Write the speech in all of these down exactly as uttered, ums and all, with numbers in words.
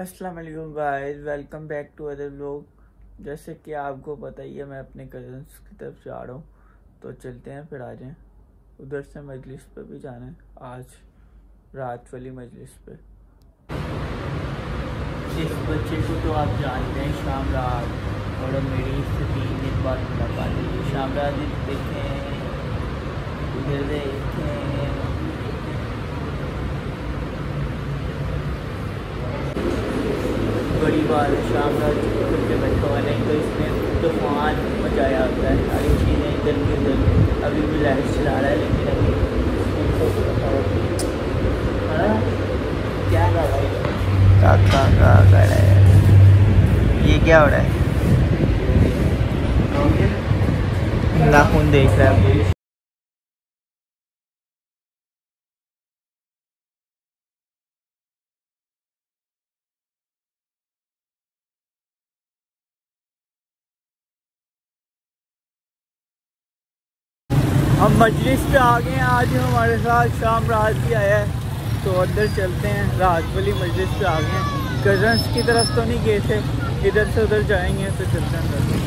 अस्सलाम वालेकुम guys, welcome back to other vlog. जैसे कि आपको पता ही है, मैं अपने कज़न्स की तरफ जा रहा हूँ, तो चलते हैं फिर आ जाएँ। उधर से मजलिस पे भी जाना है, आज रात वाली मजलिस पे। इस बच्चे को तो आप जानते हैं, शाम रात, और मेरी इससे तीन दिन बाद मुलाकात हुई। शाम रात देखे उधर देखें बड़ी बार शाम रात के बैठने वाले हैं, तो इसमें तूफान मचाया होता है, सारी चीज़ें इधर की उधर। अभी भी लाइट चला रहा है, लेकिन अभी क्या कर रहा है काका का कर रहा है, ये क्या हो रहा है, नाखून देख रहा है। हम मजलिस पे आ गए हैं, आज हमारे साथ शाम रात भी आया है, तो अंदर चलते हैं। रात वाली मजलिस पे आ गए हैं, कज़न्स की तरफ तो नहीं गए थे, इधर से उधर जाएंगे, तो चलते हैं अंदर।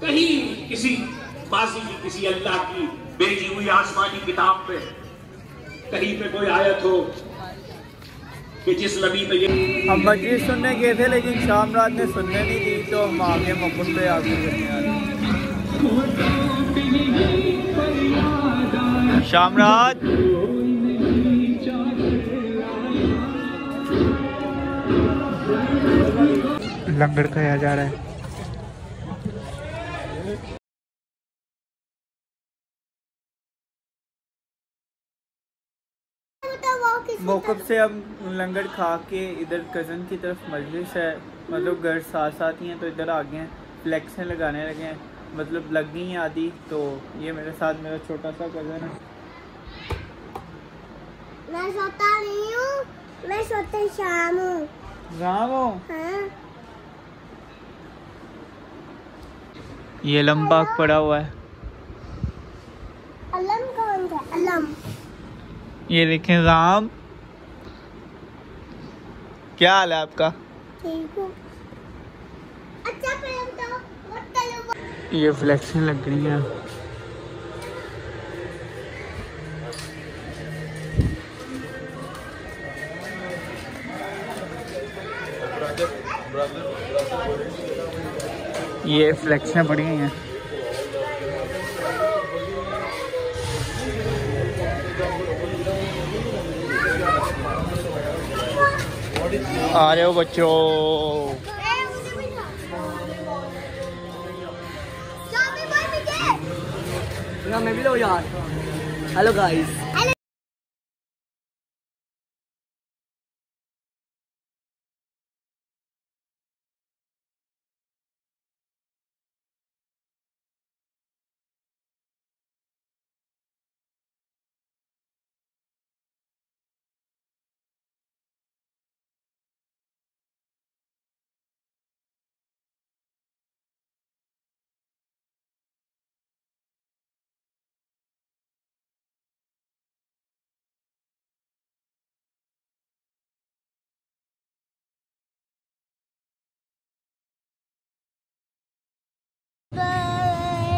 कहीं किसी बाजी की, किसी अल्लाह की भेजी हुई आसमानी किताब पे कहीं पे कोई आयत हो कि जिस नबी पे ये। हम मजलिस सुनने गए थे, लेकिन शाम रात ने सुनने नहीं दी, तो हम आगे मकुल पे आगे करने। शाम रात लंगर खाया जा रहा है। मौक़िफ़ से हम लंगर खा के इधर कज़न की तरफ मजलिस है, मतलब घर साथ साथ ही हैं, तो इधर आ गए हैं। फ्लैक्सें लगाने लगे हैं, मतलब लग गई हैं आदि। तो ये मेरे साथ मेरा छोटा सा कज़न है। मैं सोता नहीं हूं, मैं सोते शाम हूं। शाम हूं? हाँ। ये लंबा पड़ा हुआ है। अलम कौन था? अलम। ये देखें राम, क्या हाल है आपका? ठीक हूँ। अच्छा पहले बताओ व्हाट कलर। ये फ्लेक्सिंग लग रही है। ये फ्लेक्सें पड़ी हैं। आ रहे हो बच्चों? ना मैं भी लो यार। हेलो गाइस,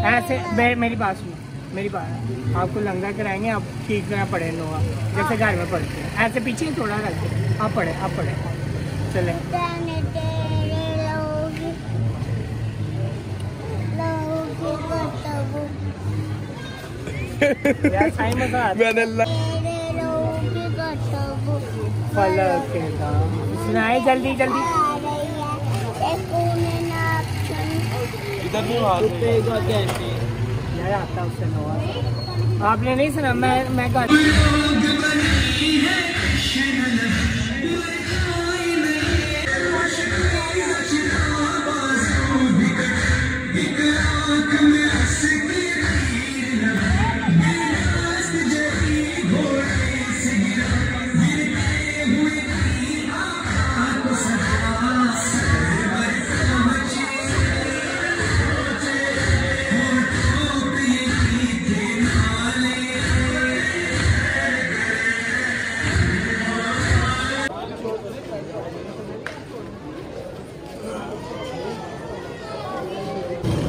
ऐसे मेरी बात सुनो, मेरी बात, आपको लंगर कराएंगे, आप ठीक तरह पढ़े होगा जैसे घर में पढ़ते हैं, ऐसे पीछे थोड़ा करते हैं। आप पढ़े, आप पढ़े, चले। सुनाए जल्दी जल्दी। आपने नहीं सुना? मैं मैं गाती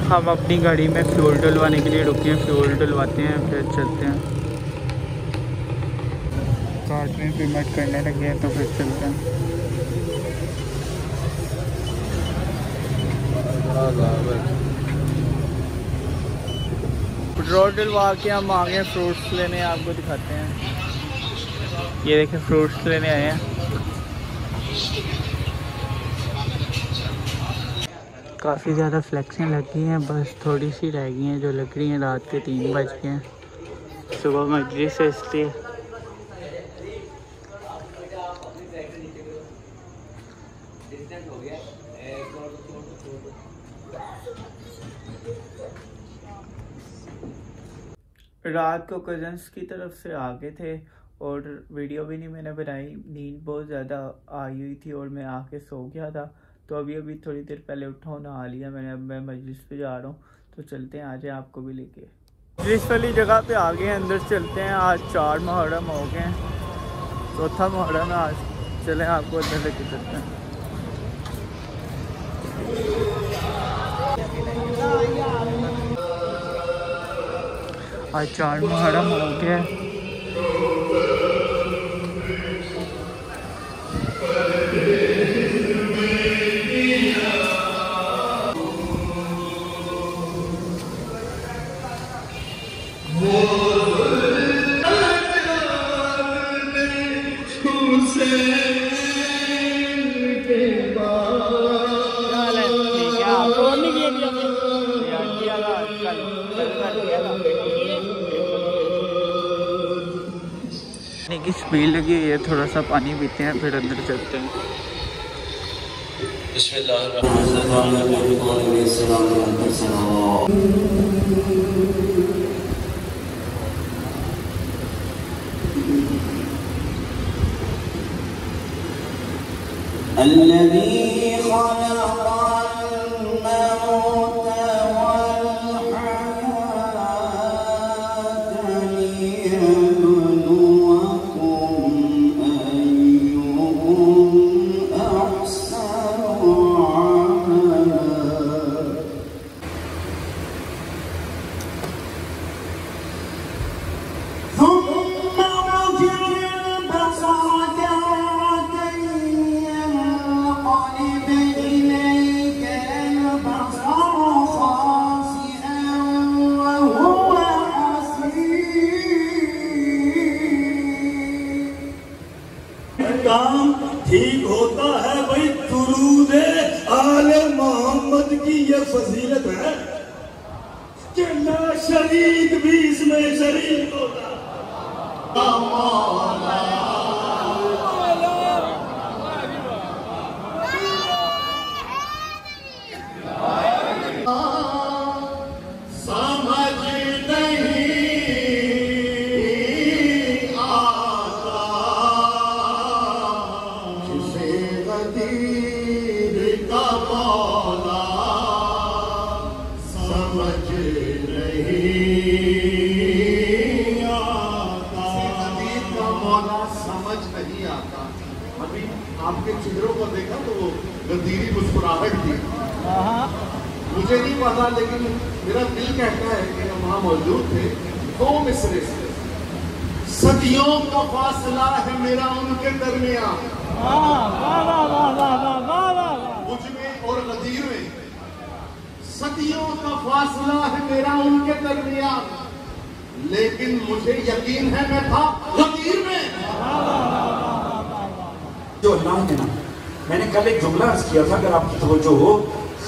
हम अपनी गाड़ी में फ्यूल डलवाने के लिए रुके हैं, फ्यूल डलवाते हैं फिर चलते हैं। कार्ट में पेमेंट करने लगे हैं तो फिर चलते हैं। पेट्रोल डलवा के हम आ गए फ्रूट्स लेने, आपको दिखाते हैं। ये देखिए फ्रूट्स लेने आए हैं। काफ़ी ज़्यादा फ्लैक्सें लग गई हैं, बस थोड़ी सी रह गई हैं जो लग रही हैं। रात के तीन बज गए हैं, सुबह मजलिस है इसलिए। रात को कज़न्स की तरफ से आ गए थे और वीडियो भी नहीं मैंने बनाई, नींद बहुत ज़्यादा आई हुई थी और मैं आके सो गया था। तो अभी अभी थोड़ी देर पहले उठा और नहा लिया मैंने। अब मैं मजलिस पे जा रहा हूँ, तो चलते हैं, आ जाए आपको भी लेके। मजलिस वाली जगह पे आ गए, अंदर चलते हैं। आज चार मुहर्रम हो गए हैं, चौथा मुहर्रम आज। चलें आपको अंदर लेके चलते हैं। आज चार मुहर्रम हो गया है। पानी की स्पील लगी हुई है, थोड़ा सा पानी पीते हैं फिर अंदर चलते हैं। काम ठीक होता है भाई, दुरूदे आले मोहम्मद की ये फजीलत है कि ना शरीक भी इसमें शरीक होता। आपके चित्रों को देखा तो वो गंदीरी मुस्कुराहट थी, मुझे नहीं पता लेकिन मेरा दिल कहता है कि हम वहाँ मौजूद थे। दो मिसरे से सदियों का फासला है मेरा उनके दरमियान, मुझ में और गदीर में सदियों का फासला है मेरा उनके दरमियान, लेकिन मुझे यकीन है मैं था गदीर में। जो अल्लाह ने ना, मैंने कल एक जुमला अर्ज किया था, अगर आपकी तवज्जो हो,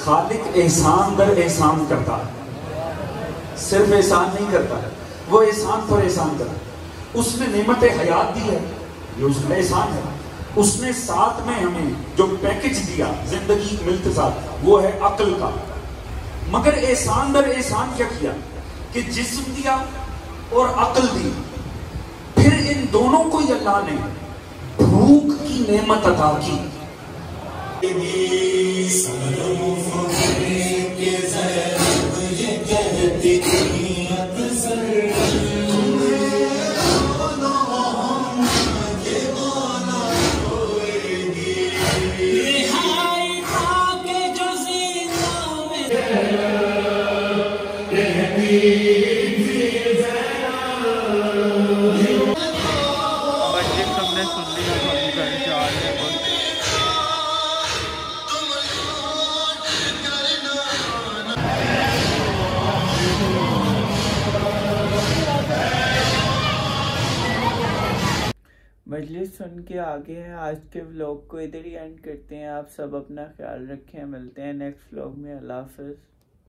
खालिक एहसान दर एहसान करता है, सिर्फ एहसान नहीं करता, वो एहसान पर एहसान करता। उसने नेमत हयात दी है, ये उसका एहसान है। उसने साथ में हमें जो पैकेज दिया जिंदगी मिलते साथ, वो है अक्ल का। मगर एहसान दर एहसान क्या किया कि जिस्म दिया और अक्ल दी, फिर इन दोनों को ही अल्लाह ने भूख की नेमत अदा की। मजलिस सुन के आगे है। आज के व्लॉग को इधर ही एंड करते हैं। आप सब अपना ख्याल रखें, मिलते हैं नेक्स्ट व्लॉग में। अल्लाह हाफ़िज़।